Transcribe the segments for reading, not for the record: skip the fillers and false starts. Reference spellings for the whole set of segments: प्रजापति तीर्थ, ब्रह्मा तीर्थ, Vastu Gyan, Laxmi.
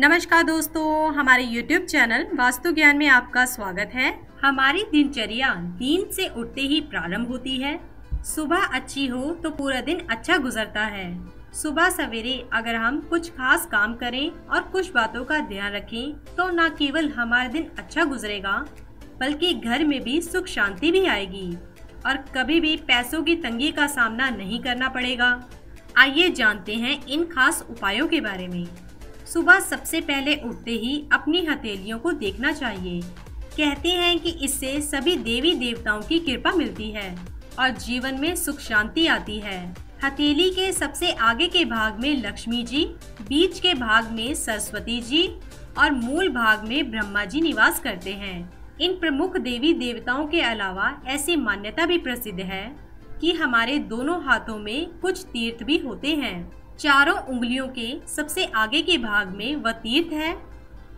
नमस्कार दोस्तों, हमारे YouTube चैनल वास्तु ज्ञान में आपका स्वागत है। हमारी दिनचर्या नींद से उठते ही प्रारंभ होती है। सुबह अच्छी हो तो पूरा दिन अच्छा गुजरता है। सुबह सवेरे अगर हम कुछ खास काम करें और कुछ बातों का ध्यान रखें तो न केवल हमारा दिन अच्छा गुजरेगा बल्कि घर में भी सुख शांति भी आएगी और कभी भी पैसों की तंगी का सामना नहीं करना पड़ेगा। आइए जानते हैं इन खास उपायों के बारे में। सुबह सबसे पहले उठते ही अपनी हथेलियों को देखना चाहिए। कहते हैं कि इससे सभी देवी देवताओं की कृपा मिलती है और जीवन में सुख शांति आती है। हथेली के सबसे आगे के भाग में लक्ष्मी जी, बीच के भाग में सरस्वती जी और मूल भाग में ब्रह्मा जी निवास करते हैं। इन प्रमुख देवी देवताओं के अलावा ऐसी मान्यता भी प्रसिद्ध है कि हमारे दोनों हाथों में कुछ तीर्थ भी होते हैं। चारों उंगलियों के सबसे आगे के भाग में वह तीर्थ है।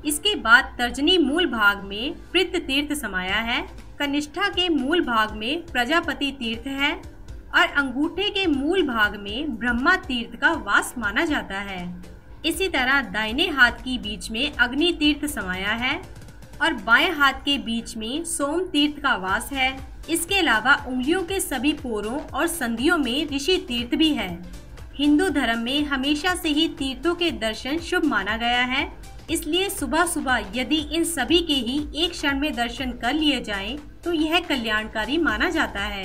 इसके बाद तर्जनी मूल भाग में पृथ तीर्थ समाया है। कनिष्ठा के मूल भाग में प्रजापति तीर्थ है और अंगूठे के मूल भाग में ब्रह्मा तीर्थ का वास माना जाता है। इसी तरह दाहिने हाथ की बीच में अग्नि तीर्थ समाया है और बाएं हाथ के बीच में सोम तीर्थ का वास है। इसके अलावा उंगलियों के सभी पोरों और संधियों में ऋषि तीर्थ भी है। हिंदू धर्म में हमेशा से ही तीर्थों के दर्शन शुभ माना गया है, इसलिए सुबह सुबह यदि इन सभी के ही एक क्षण में दर्शन कर लिए जाएं, तो यह कल्याणकारी माना जाता है।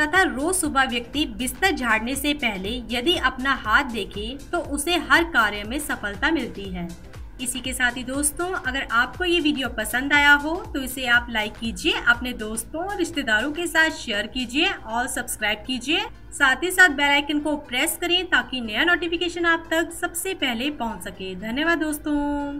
तथा रोज सुबह व्यक्ति बिस्तर झाड़ने से पहले यदि अपना हाथ देखे तो उसे हर कार्य में सफलता मिलती है। इसी के साथ ही दोस्तों, अगर आपको ये वीडियो पसंद आया हो तो इसे आप लाइक कीजिए, अपने दोस्तों और रिश्तेदारों के साथ शेयर कीजिए और सब्सक्राइब कीजिए। साथ ही साथ बेल आइकन को प्रेस करें ताकि नया नोटिफिकेशन आप तक सबसे पहले पहुंच सके। धन्यवाद दोस्तों।